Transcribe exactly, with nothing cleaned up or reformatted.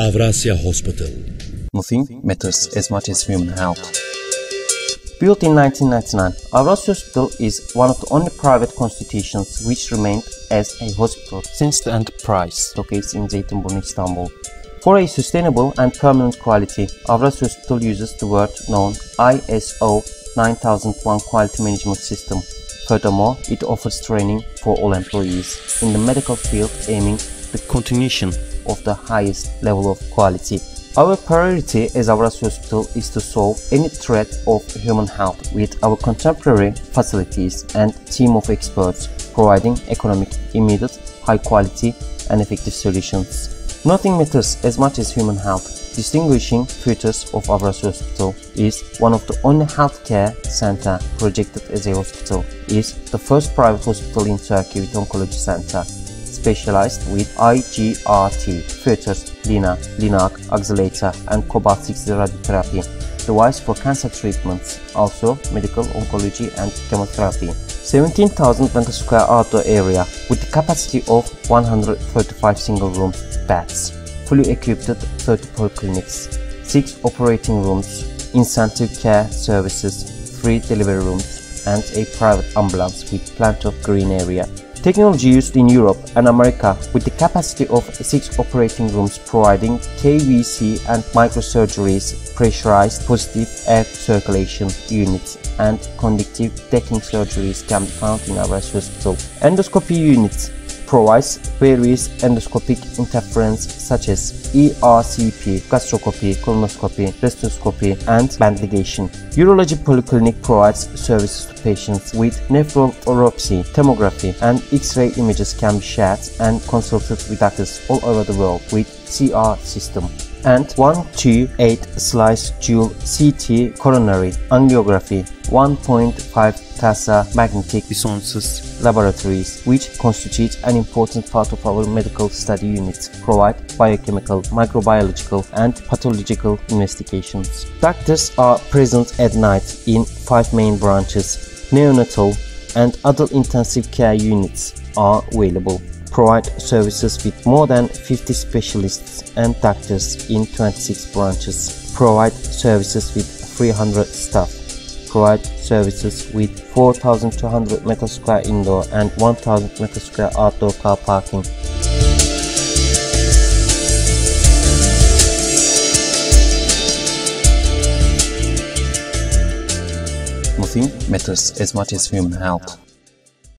Avrasya Hospital. Nothing matters as much as human health. Built in nineteen ninety-nine, Avrasya Hospital is one of the only private constitutions which remained as a hospital since the enterprise locates in Zeytinburnu, Istanbul. For a sustainable and permanent quality, Avrasya Hospital uses the word known I S O nine thousand one quality management system. Furthermore, it offers training for all employees in the medical field aiming the continuation of the highest level of quality. Our priority as Avrasya Hospital is to solve any threat of human health with our contemporary facilities and team of experts, providing economic, immediate, high quality and effective solutions. Nothing matters as much as human health. Distinguishing features of Avrasya Hospital is one of the only healthcare center projected as a hospital, is the first private hospital in Turkey with oncology center, specialized with I G R T, filters, LINAC, LINAC, auxiliator and cobalt six radiotherapy, device for cancer treatments, also medical oncology and chemotherapy. seventeen thousand meter square outdoor area with the capacity of one hundred thirty-five single room beds, fully equipped thirty polyclinics, six operating rooms, intensive care services, three delivery rooms and a private ambulance with plenty of green area. Technology used in Europe and America with the capacity of six operating rooms providing K V C and microsurgeries, pressurized positive air circulation units and conductive decking surgeries can be found in Avrasya Hospital. Endoscopy units provides various endoscopic interference such as E R C P, gastroscopy, colonoscopy, restoroscopy, and band ligation. Urology Polyclinic provides services to patients with nephropathy, tomography, and X-ray images can be shared and consulted with doctors all over the world with C R system and one two eight slice dual C T coronary angiography, one point five TASA magnetic resonance laboratories, which constitute an important part of our medical study units, provide biochemical, microbiological and pathological investigations. Doctors are present at night in five main branches. Neonatal and adult intensive care units are available. Provide services with more than fifty specialists and doctors in twenty-six branches. Provide services with three hundred staff. Provide services with four thousand two hundred meter square indoor and one thousand meter square outdoor car parking. Nothing matters as much as human health.